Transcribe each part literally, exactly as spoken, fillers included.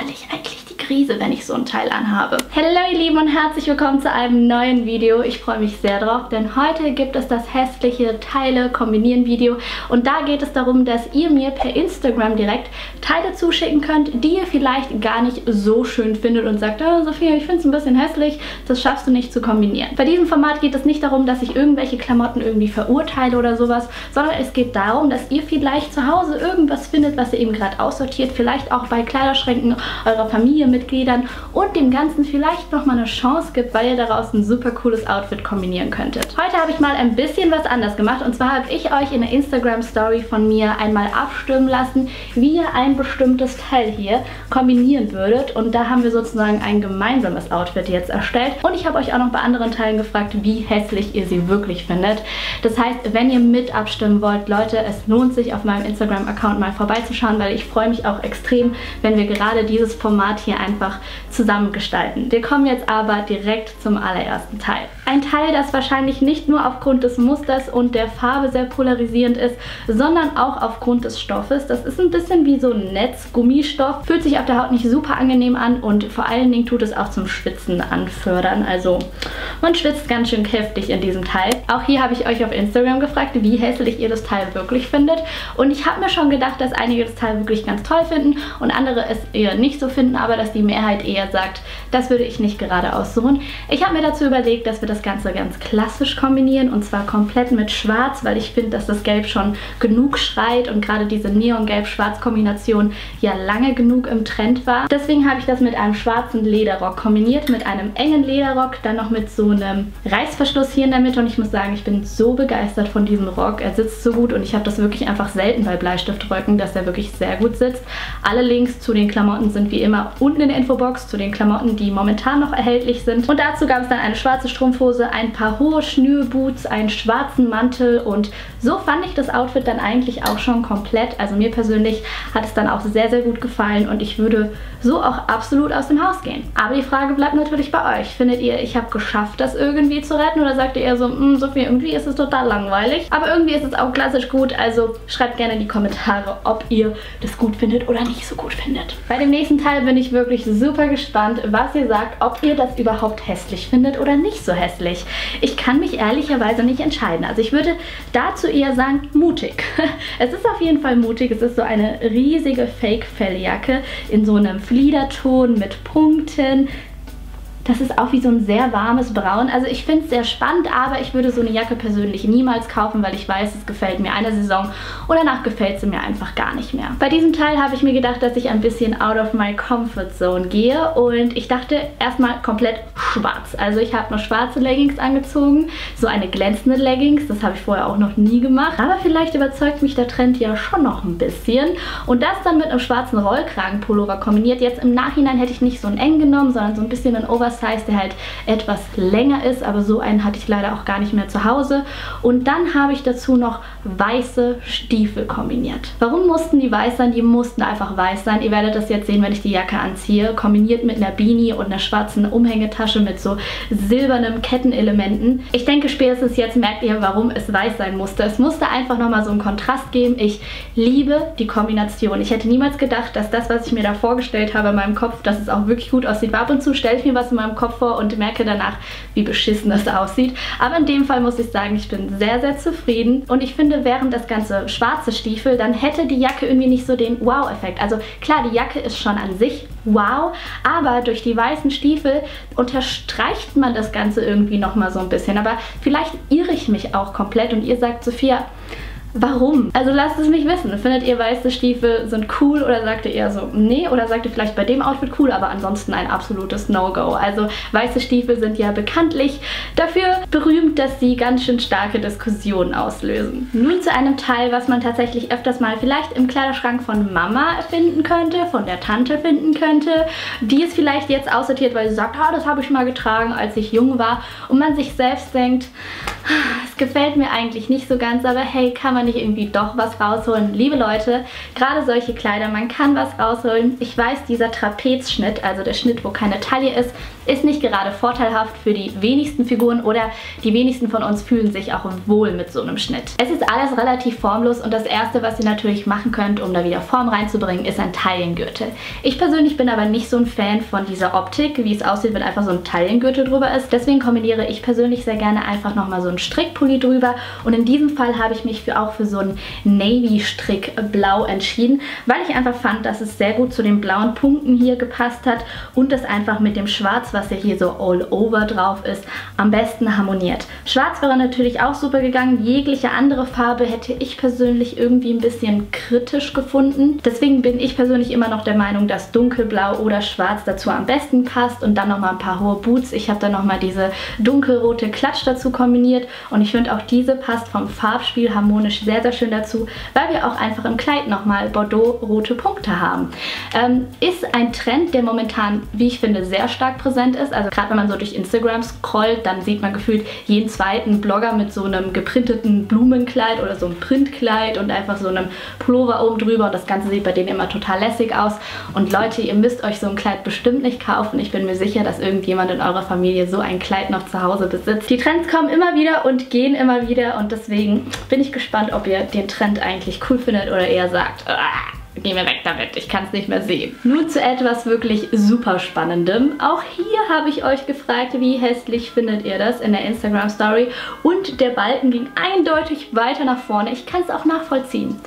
innerlich eigentlich die Krise, wenn ich so ein Teil anhabe. Hallo ihr Lieben und herzlich willkommen zu einem neuen Video. Ich freue mich sehr drauf, denn heute gibt es das hässliche Teile kombinieren Video und da geht es darum, dass ihr mir per Instagram direkt Teile zuschicken könnt, die ihr vielleicht gar nicht so schön findet und sagt, oh Sophia, ich finde es ein bisschen hässlich, das schaffst du nicht zu kombinieren. Bei diesem Format geht es nicht darum, dass ich irgendwelche Klamotten irgendwie verurteile oder sowas, sondern es geht darum, dass ihr vielleicht zu Hause irgendwas findet, was ihr eben gerade aussortiert, vielleicht auch bei Kleiderschränken eurer Familienmitgliedern und dem Ganzen vielleicht nochmal eine Chance gibt, weil ihr daraus ein super cooles Outfit kombinieren könntet. Heute habe ich mal ein bisschen was anders gemacht und zwar habe ich euch in der Instagram-Story von mir einmal abstimmen lassen, wie ihr ein bestimmtes Teil hier kombinieren würdet und da haben wir sozusagen ein gemeinsames Outfit jetzt erstellt und ich habe euch auch noch bei anderen Teilen gefragt, wie hässlich ihr sie wirklich findet. Das heißt, wenn ihr mit abstimmen wollt, Leute, es lohnt sich auf meinem Instagram-Account mal vorbeizuschauen, weil ich freue mich auch extrem, wenn wir gerade dieses Format hier einfach zusammen gestalten. Wir kommen jetzt aber direkt zum allerersten Teil. Ein Teil, das wahrscheinlich nicht nur aufgrund des Musters und der Farbe sehr polarisierend ist, sondern auch aufgrund des Stoffes. Das ist ein bisschen wie so ein Netz-Gummistoff, fühlt sich auf der Haut nicht super angenehm an und vor allen Dingen tut es auch zum Schwitzen anfördern. Also man schwitzt ganz schön heftig in diesem Teil. Auch hier habe ich euch auf Instagram gefragt, wie hässlich ihr das Teil wirklich findet und ich habe mir schon gedacht, dass einige das Teil wirklich ganz toll finden und andere es eher nicht so finden, aber dass die Mehrheit eher sagt, das würde ich nicht gerade aussuchen. Ich habe mir dazu überlegt, dass wir das Ganze ganz klassisch kombinieren und zwar komplett mit Schwarz, weil ich finde, dass das Gelb schon genug schreit und gerade diese Neon-Gelb-Schwarz-Kombination ja lange genug im Trend war. Deswegen habe ich das mit einem schwarzen Lederrock kombiniert, mit einem engen Lederrock, dann noch mit so einem Reißverschluss hier in der Mitte und ich muss sagen, ich bin so begeistert von diesem Rock. Er sitzt so gut und ich habe das wirklich einfach selten bei Bleistiftröcken, dass er wirklich sehr gut sitzt. Alle Links zu den Klamotten sind wie immer unten in der Infobox, zu den Klamotten, die momentan noch erhältlich sind. Und dazu gab es dann eine schwarze Strumpfhose, ein paar hohe Schnürboots, einen schwarzen Mantel und so fand ich das Outfit dann eigentlich auch schon komplett. Also mir persönlich hat es dann auch sehr, sehr gut gefallen und ich würde so auch absolut aus dem Haus gehen. Aber die Frage bleibt natürlich bei euch. Findet ihr, ich habe geschafft, das irgendwie zu retten oder sagt ihr eher so, Sophia, irgendwie ist es total langweilig, aber irgendwie ist es auch klassisch gut, also schreibt gerne in die Kommentare, ob ihr das gut findet oder nicht so gut findet. Bei dem nächsten Teil bin ich wirklich super gespannt, was ihr sagt, ob ihr das überhaupt hässlich findet oder nicht so hässlich. Ich kann mich ehrlicherweise nicht entscheiden, also ich würde dazu eher sagen, mutig. Es ist auf jeden Fall mutig, es ist so eine riesige Fake-Felljacke in so einem Fliederton mit Punkten. Das ist auch wie so ein sehr warmes Braun. Also ich finde es sehr spannend, aber ich würde so eine Jacke persönlich niemals kaufen, weil ich weiß, es gefällt mir eine Saison und danach gefällt sie mir einfach gar nicht mehr. Bei diesem Teil habe ich mir gedacht, dass ich ein bisschen out of my comfort zone gehe und ich dachte erstmal komplett schwarz. Also ich habe nur schwarze Leggings angezogen, so eine glänzende Leggings, das habe ich vorher auch noch nie gemacht. Aber vielleicht überzeugt mich der Trend ja schon noch ein bisschen und das dann mit einem schwarzen Rollkragenpullover kombiniert. Jetzt im Nachhinein hätte ich nicht so einen eng genommen, sondern so ein bisschen einen Oversize, der halt etwas länger ist, aber so einen hatte ich leider auch gar nicht mehr zu Hause. Und dann habe ich dazu noch weiße Stiefel kombiniert. Warum mussten die weiß sein? Die mussten einfach weiß sein. Ihr werdet das jetzt sehen, wenn ich die Jacke anziehe. Kombiniert mit einer Beanie und einer schwarzen Umhängetasche mit so silbernen Kettenelementen. Ich denke, spätestens jetzt merkt ihr, warum es weiß sein musste. Es musste einfach nochmal so einen Kontrast geben. Ich liebe die Kombination. Ich hätte niemals gedacht, dass das, was ich mir da vorgestellt habe in meinem Kopf, dass es auch wirklich gut aussieht. Ab und zu stelle ich mir was in meinem Kopf vor und merke danach, wie beschissen das aussieht. Aber in dem Fall muss ich sagen, ich bin sehr, sehr zufrieden und ich finde, wären das ganze schwarze Stiefel, dann hätte die Jacke irgendwie nicht so den Wow-Effekt. Also klar, die Jacke ist schon an sich wow, aber durch die weißen Stiefel unterstreicht man das Ganze irgendwie nochmal so ein bisschen. Aber vielleicht irre ich mich auch komplett und ihr sagt, Sophia, warum? Also lasst es mich wissen. Findet ihr weiße Stiefel sind cool oder sagt ihr eher so, nee? Oder sagt ihr vielleicht bei dem Outfit cool, aber ansonsten ein absolutes No-Go. Also weiße Stiefel sind ja bekanntlich dafür berühmt, dass sie ganz schön starke Diskussionen auslösen. Nun zu einem Teil, was man tatsächlich öfters mal vielleicht im Kleiderschrank von Mama finden könnte, von der Tante finden könnte, die es vielleicht jetzt aussortiert, weil sie sagt, ah, das habe ich mal getragen, als ich jung war. Und man sich selbst denkt, es gefällt mir eigentlich nicht so ganz, aber hey, kann man nicht irgendwie doch was rausholen? Liebe Leute, gerade solche Kleider, man kann was rausholen. Ich weiß, dieser Trapezschnitt, also der Schnitt, wo keine Taille ist, ist nicht gerade vorteilhaft für die wenigsten Figuren oder die wenigsten von uns fühlen sich auch wohl mit so einem Schnitt. Es ist alles relativ formlos und das erste, was ihr natürlich machen könnt, um da wieder Form reinzubringen, ist ein Taillengürtel. Ich persönlich bin aber nicht so ein Fan von dieser Optik, wie es aussieht, wenn einfach so ein Taillengürtel drüber ist. Deswegen kombiniere ich persönlich sehr gerne einfach nochmal so einen Strickpulli drüber und in diesem Fall habe ich mich für auch für so einen Navy-Strick-Blau entschieden, weil ich einfach fand, dass es sehr gut zu den blauen Punkten hier gepasst hat und das einfach mit dem Schwarz, was ja hier so all over drauf ist, am besten harmoniert. Schwarz wäre natürlich auch super gegangen, jegliche andere Farbe hätte ich persönlich irgendwie ein bisschen kritisch gefunden. Deswegen bin ich persönlich immer noch der Meinung, dass dunkelblau oder schwarz dazu am besten passt und dann nochmal ein paar hohe Boots. Ich habe dann nochmal diese dunkelrote Klatsch dazu kombiniert und ich finde auch diese passt vom Farbspiel harmonisch sehr, sehr schön dazu, weil wir auch einfach im Kleid nochmal bordeaux-rote Punkte haben. Ähm, ist ein Trend, der momentan, wie ich finde, sehr stark präsent ist. Also gerade wenn man so durch Instagram scrollt, dann sieht man gefühlt jeden zweiten Blogger mit so einem geprinteten Blumenkleid oder so einem Printkleid und einfach so einem Pullover oben drüber und das Ganze sieht bei denen immer total lässig aus. Und Leute, ihr müsst euch so ein Kleid bestimmt nicht kaufen. Ich bin mir sicher, dass irgendjemand in eurer Familie so ein Kleid noch zu Hause besitzt. Die Trends kommen immer wieder und gehen immer wieder und deswegen bin ich gespannt, ob ihr den Trend eigentlich cool findet oder eher sagt, aah, geh mir weg damit, ich kann es nicht mehr sehen. Nun zu etwas wirklich super Spannendem. Auch hier habe ich euch gefragt, wie hässlich findet ihr das in der Instagram Story und der Balken ging eindeutig weiter nach vorne. Ich kann es auch nachvollziehen.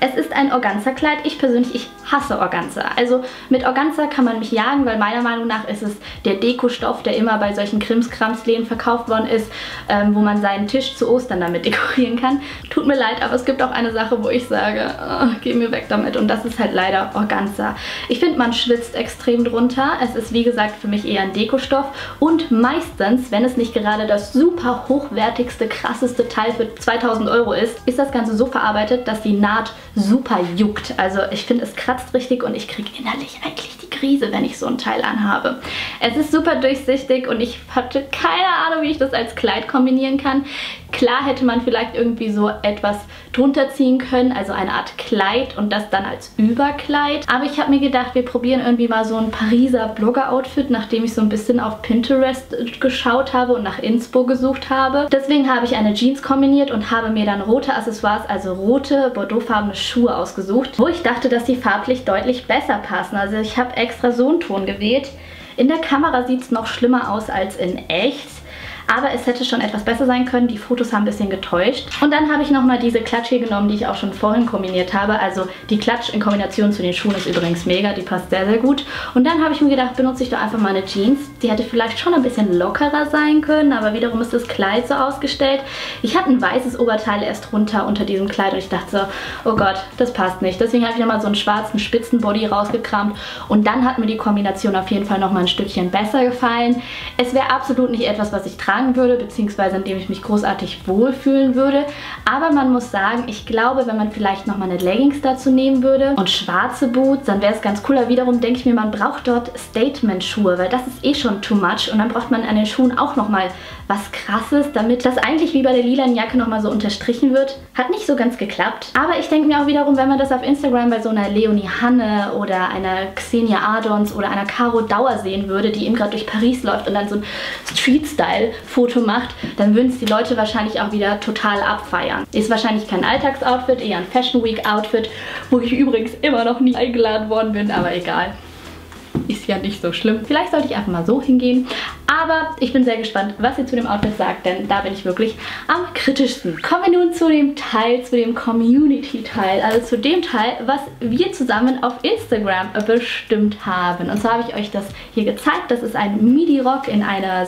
Es ist ein Organza-Kleid. Ich persönlich, ich hasse Organza. Also mit Organza kann man mich jagen, weil meiner Meinung nach ist es der Dekostoff, der immer bei solchen Krimskramsläden verkauft worden ist, ähm, wo man seinen Tisch zu Ostern damit dekorieren kann. Tut mir leid, aber es gibt auch eine Sache, wo ich sage, oh, geh mir weg damit und das ist halt leider Organza. Ich finde, man schwitzt extrem drunter. Es ist, wie gesagt, für mich eher ein Dekostoff. Und meistens, wenn es nicht gerade das super hochwertigste, krasseste Teil für zweitausend Euro ist, ist das Ganze so verarbeitet, dass die Naht super juckt. Also ich finde, es kratzt richtig und ich kriege innerlich eigentlich die Krise, wenn ich so ein Teil anhabe. Es ist super durchsichtig und ich hatte keine Ahnung, wie ich das als Kleid kombinieren kann. Klar hätte man vielleicht irgendwie so etwas drunter ziehen können, also eine Art Kleid und das dann als Überkleid. Aber ich habe mir gedacht, wir probieren irgendwie mal so ein Pariser Blogger-Outfit, nachdem ich so ein bisschen auf Pinterest geschaut habe und nach Inspo gesucht habe. Deswegen habe ich eine Jeans kombiniert und habe mir dann rote Accessoires, also rote, bordeauxfarbene Schuhe ausgesucht, wo ich dachte, dass die farblich deutlich besser passen. Also ich habe extra so einen Ton gewählt. In der Kamera sieht es noch schlimmer aus als in echt. Aber es hätte schon etwas besser sein können. Die Fotos haben ein bisschen getäuscht. Und dann habe ich nochmal diese Klatsch hier genommen, die ich auch schon vorhin kombiniert habe. Also die Klatsch in Kombination zu den Schuhen ist übrigens mega. Die passt sehr, sehr gut. Und dann habe ich mir gedacht, benutze ich doch einfach mal eine Jeans. Die hätte vielleicht schon ein bisschen lockerer sein können. Aber wiederum ist das Kleid so ausgestellt. Ich hatte ein weißes Oberteil erst runter unter diesem Kleid. Und ich dachte so, oh Gott, das passt nicht. Deswegen habe ich nochmal so einen schwarzen Spitzenbody rausgekramt. Und dann hat mir die Kombination auf jeden Fall nochmal ein Stückchen besser gefallen. Es wäre absolut nicht etwas, was ich trage würde, beziehungsweise indem ich mich großartig wohlfühlen würde. Aber man muss sagen, ich glaube, wenn man vielleicht nochmal eine Leggings dazu nehmen würde und schwarze Boots, dann wäre es ganz cool. Aber wiederum denke ich mir, man braucht dort Statement-Schuhe, weil das ist eh schon too much und dann braucht man an den Schuhen auch nochmal was Krasses, damit das eigentlich wie bei der lilanen Jacke nochmal so unterstrichen wird. Hat nicht so ganz geklappt. Aber ich denke mir auch wiederum, wenn man das auf Instagram bei so einer Leonie Hanne oder einer Xenia Adons oder einer Caro Dauer sehen würde, die eben gerade durch Paris läuft und dann so ein Street-Style Foto macht, dann würden es die Leute wahrscheinlich auch wieder total abfeiern. Ist wahrscheinlich kein Alltagsoutfit, eher ein Fashion Week Outfit, wo ich übrigens immer noch nie eingeladen worden bin, aber egal. Ist ja nicht so schlimm. Vielleicht sollte ich einfach mal so hingehen. Aber ich bin sehr gespannt, was ihr zu dem Outfit sagt, denn da bin ich wirklich am kritischsten. Kommen wir nun zu dem Teil, zu dem Community-Teil, also zu dem Teil, was wir zusammen auf Instagram bestimmt haben. Und zwar habe ich euch das hier gezeigt. Das ist ein Midi-Rock in einer...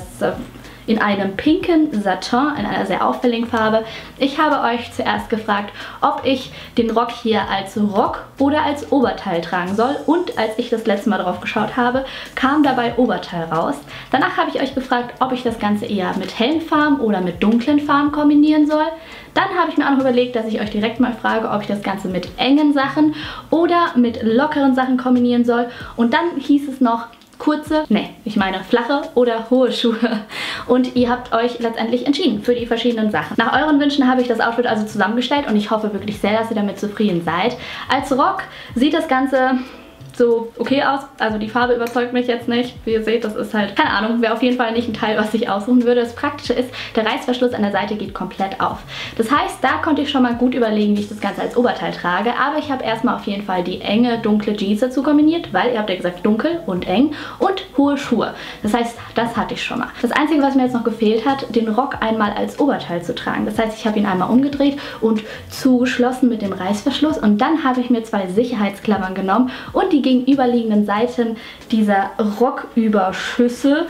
in einem pinken Satin, in einer sehr auffälligen Farbe. Ich habe euch zuerst gefragt, ob ich den Rock hier als Rock oder als Oberteil tragen soll. Und als ich das letzte Mal drauf geschaut habe, kam dabei Oberteil raus. Danach habe ich euch gefragt, ob ich das Ganze eher mit hellen Farben oder mit dunklen Farben kombinieren soll. Dann habe ich mir auch noch überlegt, dass ich euch direkt mal frage, ob ich das Ganze mit engen Sachen oder mit lockeren Sachen kombinieren soll. Und dann hieß es noch, kurze, ne, ich meine flache oder hohe Schuhe. Und ihr habt euch letztendlich entschieden für die verschiedenen Sachen. Nach euren Wünschen habe ich das Outfit also zusammengestellt und ich hoffe wirklich sehr, dass ihr damit zufrieden seid. Als Rock sieht das Ganze so okay aus. Also die Farbe überzeugt mich jetzt nicht. Wie ihr seht, das ist halt, keine Ahnung, wäre auf jeden Fall nicht ein Teil, was ich aussuchen würde. Das Praktische ist, der Reißverschluss an der Seite geht komplett auf. Das heißt, da konnte ich schon mal gut überlegen, wie ich das Ganze als Oberteil trage. Aber ich habe erstmal auf jeden Fall die enge, dunkle Jeans dazu kombiniert, weil ihr habt ja gesagt, dunkel und eng und hohe Schuhe. Das heißt, das hatte ich schon mal. Das Einzige, was mir jetzt noch gefehlt hat, den Rock einmal als Oberteil zu tragen. Das heißt, ich habe ihn einmal umgedreht und zugeschlossen mit dem Reißverschluss und dann habe ich mir zwei Sicherheitsklammern genommen und die gegenüberliegenden Seiten dieser Rocküberschüsse,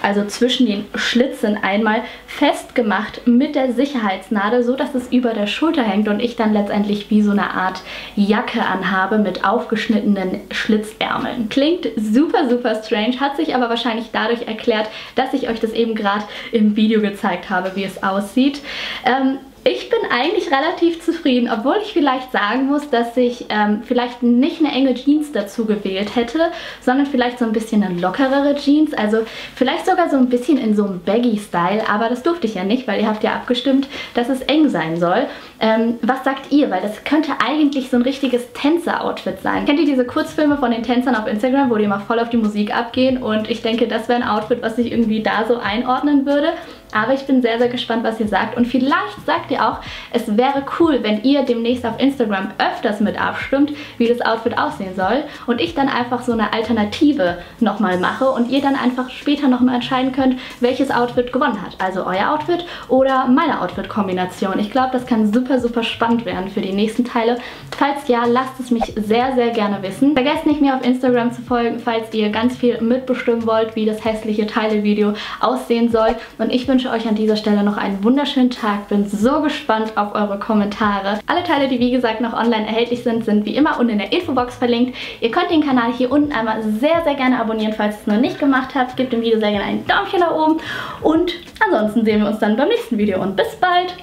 also zwischen den Schlitzen einmal festgemacht mit der Sicherheitsnadel, so dass es über der Schulter hängt und ich dann letztendlich wie so eine Art Jacke anhabe mit aufgeschnittenen Schlitzärmeln. Klingt super, super strange, hat sich aber wahrscheinlich dadurch erklärt, dass ich euch das eben gerade im Video gezeigt habe, wie es aussieht. Ähm, Ich bin eigentlich relativ zufrieden, obwohl ich vielleicht sagen muss, dass ich ähm, vielleicht nicht eine enge Jeans dazu gewählt hätte, sondern vielleicht so ein bisschen eine lockerere Jeans, also vielleicht sogar so ein bisschen in so einem Baggy-Style, aber das durfte ich ja nicht, weil ihr habt ja abgestimmt, dass es eng sein soll. Ähm, was sagt ihr? Weil das könnte eigentlich so ein richtiges Tänzer-Outfit sein. Kennt ihr diese Kurzfilme von den Tänzern auf Instagram, wo die immer voll auf die Musik abgehen? Und ich denke, das wäre ein Outfit, was ich irgendwie da so einordnen würde. Aber ich bin sehr, sehr gespannt, was ihr sagt. Und vielleicht sagt ihr auch, es wäre cool, wenn ihr demnächst auf Instagram öfters mit abstimmt, wie das Outfit aussehen soll. Und ich dann einfach so eine Alternative nochmal mache und ihr dann einfach später nochmal entscheiden könnt, welches Outfit gewonnen hat. Also euer Outfit oder meine Outfit-Kombination. Ich glaube, das kann super, super spannend werden für die nächsten Teile. Falls ja, lasst es mich sehr, sehr gerne wissen. Vergesst nicht, mir auf Instagram zu folgen, falls ihr ganz viel mitbestimmen wollt, wie das hässliche Teile-Video aussehen soll. Und ich wünsche Ich wünsche euch an dieser Stelle noch einen wunderschönen Tag. Bin so gespannt auf eure Kommentare. Alle Teile, die wie gesagt noch online erhältlich sind, sind wie immer unten in der Infobox verlinkt. Ihr könnt den Kanal hier unten einmal sehr, sehr gerne abonnieren, falls ihr es noch nicht gemacht habt. Gebt dem Video sehr gerne einen Daumen nach oben. Und ansonsten sehen wir uns dann beim nächsten Video und bis bald.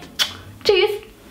Tschüss!